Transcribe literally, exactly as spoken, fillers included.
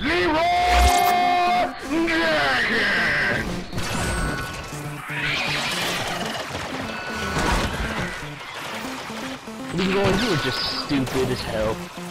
Leroy Jenkins! Leroy, you were just stupid as hell.